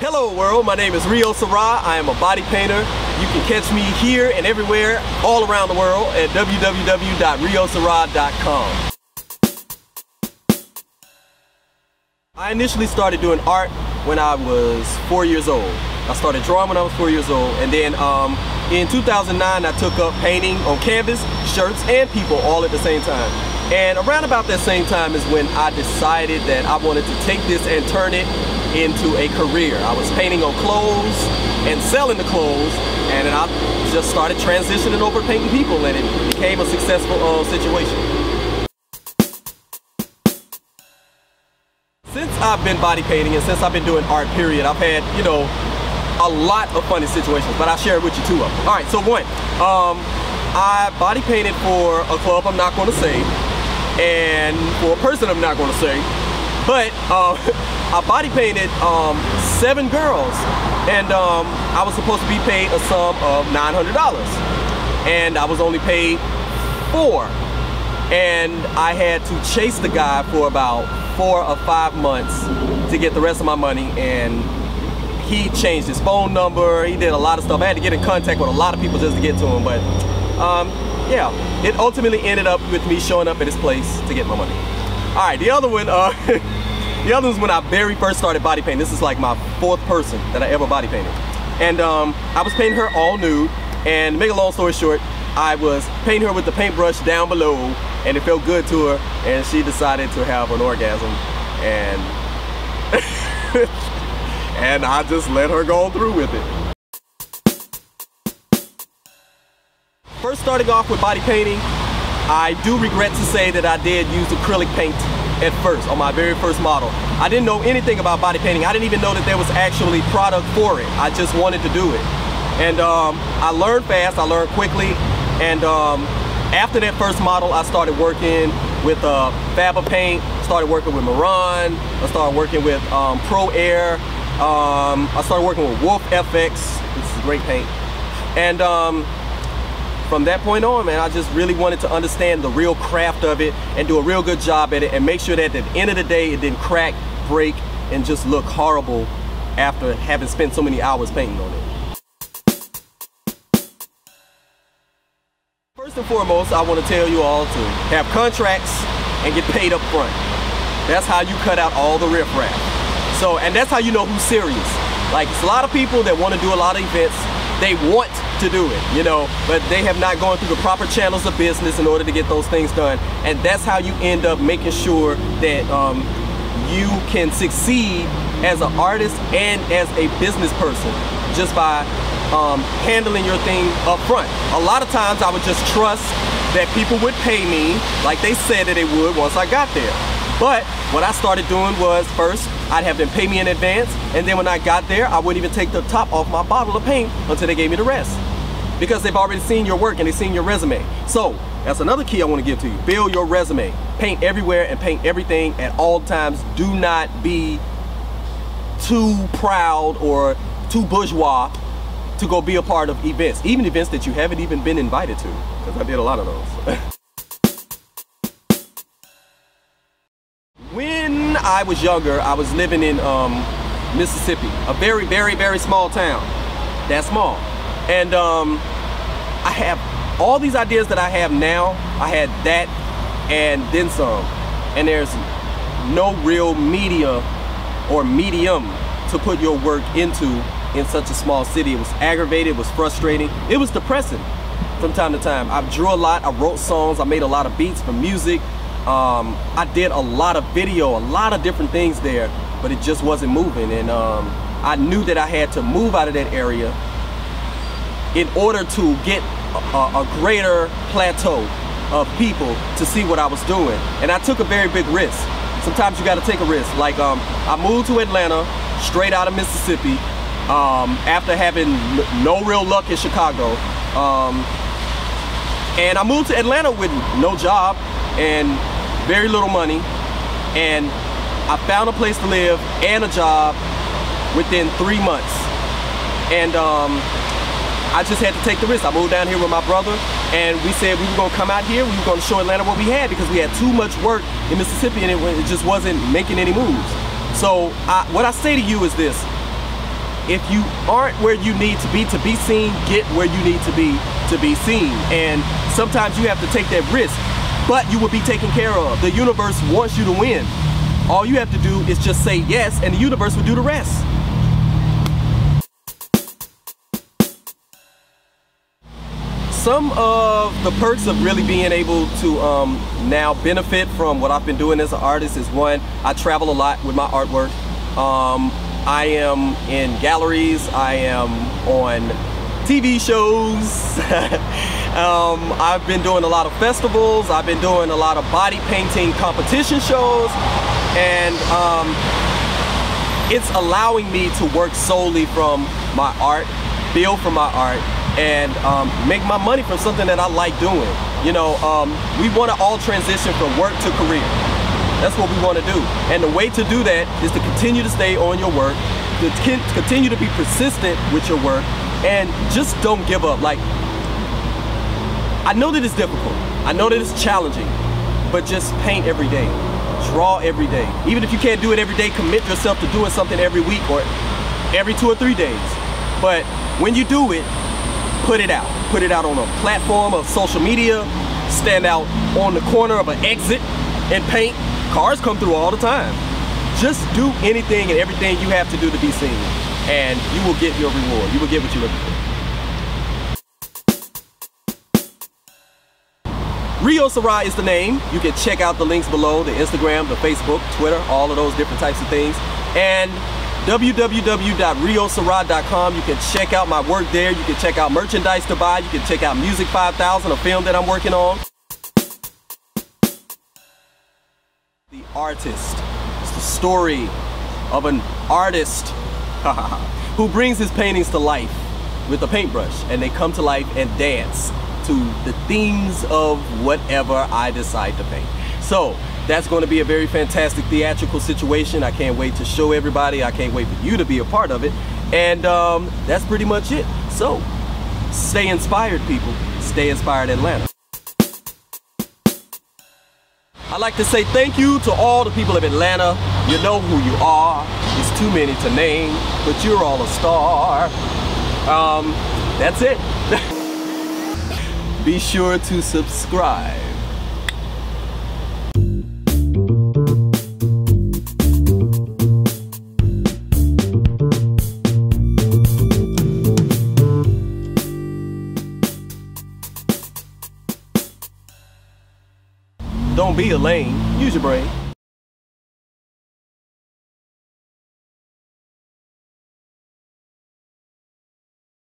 Hello world, my name is Rio Sirah. I am a body painter. You can catch me here and everywhere all around the world at www.riosirah.com. I initially started doing art when I was 4 years old. I started drawing when I was 4 years old, and then in 2009 I took up painting on canvas, shirts, and people all at the same time. And around about that same time is when I decided that I wanted to take this and turn it into a career. I was painting on clothes and selling the clothes, and then I just started transitioning over to painting people, and it became a successful situation. Since I've been body painting and since I've been doing art period, I've had, you know, a lot of funny situations, but I'll share with you two of them. All right, so one, I body painted for a club I'm not going to say, and for a person I'm not going to say, but I body painted 7 girls, and I was supposed to be paid a sum of $900, and I was only paid 4, and I had to chase the guy for about 4 or 5 months to get the rest of my money, and he changed his phone number, he did a lot of stuff. I had to get in contact with a lot of people just to get to him, but yeah, it ultimately ended up with me showing up at his place to get my money. All right, the other one, the other was when I very first started body painting. This is like my 4th person that I ever body painted. And I was painting her all nude, and to make a long story short, I was painting her with the paintbrush down below, and it felt good to her, and she decided to have an orgasm, and and I just let her go through with it. First starting off with body painting, I do regret to say that I did use acrylic paint at first, on my very first model. I didn't know anything about body painting. I didn't even know that there was actually product for it. I just wanted to do it. And I learned fast, I learned quickly, and after that first model, I started working with Faber Paint, started working with Moran, I started working with Pro Air, I started working with Wolf FX, this is great paint. And from that point on, man, I just really wanted to understand the real craft of it and do a real good job at it and make sure that at the end of the day, it didn't crack, break, and just look horrible after having spent so many hours painting on it. First and foremost, I want to tell you all to have contracts and get paid up front. That's how you cut out all the riffraff. So, and that's how you know who's serious. Like, it's a lot of people that want to do a lot of events. They want to do it, you know, but they have not gone through the proper channels of business in order to get those things done. And that's how you end up making sure that you can succeed as an artist and as a business person, just by handling your thing up front. A lot of times I would just trust that people would pay me like they said that they would once I got there. But what I started doing was, first, I'd have them pay me in advance, and then when I got there, I wouldn't even take the top off my bottle of paint until they gave me the rest. Because they've already seen your work and they've seen your resume. So, that's another key I want to give to you. Build your resume. Paint everywhere and paint everything at all times. Do not be too proud or too bourgeois to go be a part of events, even events that you haven't even been invited to, because I did a lot of those. When I was younger, I was living in Mississippi, a very, very, very small town, that small. And I have all these ideas that I have now. I had that and then some, and there's no real media or medium to put your work into in such a small city. It was aggravated, it was frustrating, it was depressing from time to time. I drew a lot, I wrote songs, I made a lot of beats for music, I did a lot of video, a lot of different things there, but it just wasn't moving. And I knew that I had to move out of that area in order to get a greater plateau of people to see what I was doing. And I took a very big risk. Sometimes you gotta take a risk. Like I moved to Atlanta straight out of Mississippi, after having no real luck in Chicago. And I moved to Atlanta with no job and very little money. And I found a place to live and a job within 3 months. and I just had to take the risk. I moved down here with my brother, and we said we were gonna come out here, we were gonna show Atlanta what we had, because we had too much work in Mississippi and it just wasn't making any moves. So what I say to you is this: if you aren't where you need to be seen, get where you need to be seen. And sometimes you have to take that risk, but you will be taken care of. The universe wants you to win. All you have to do is just say yes, and the universe will do the rest. Some of the perks of really being able to now benefit from what I've been doing as an artist is, one, I travel a lot with my artwork. I am in galleries, I am on TV shows, I've been doing a lot of festivals, I've been doing a lot of body painting competition shows, and it's allowing me to work solely from my art, build from my art, and make my money from something that I like doing. You know, we want to all transition from work to career. That's what we want to do. And the way to do that is to continue to stay on your work, to continue to be persistent with your work, and just don't give up. Like, I know that it's difficult. I know that it's challenging, but just paint every day. Draw every day. Even if you can't do it every day, commit yourself to doing something every week or every 2 or 3 days. But when you do it, put it out. Put it out on a platform of social media, stand out on the corner of an exit and paint. Cars come through all the time. Just do anything and everything you have to do to be seen, and you will get your reward. You will get what you're looking for. Rio Sirah is the name. You can check out the links below, the Instagram, the Facebook, Twitter, all of those different types of things. And www.riosirah.com. You can check out my work there. You can check out merchandise to buy. You can check out Music 5000, a film that I'm working on. The artist. It's the story of an artist who brings his paintings to life with a paintbrush, and they come to life and dance to the themes of whatever I decide to paint. So that's going to be a very fantastic theatrical situation. I can't wait to show everybody. I can't wait for you to be a part of it. And that's pretty much it. So stay inspired, people. Stay inspired, Atlanta. I'd like to say thank you to all the people of Atlanta. You know who you are. It's too many to name, but you're all a star. That's it. Be sure to subscribe. Don't be a lame, use your brain.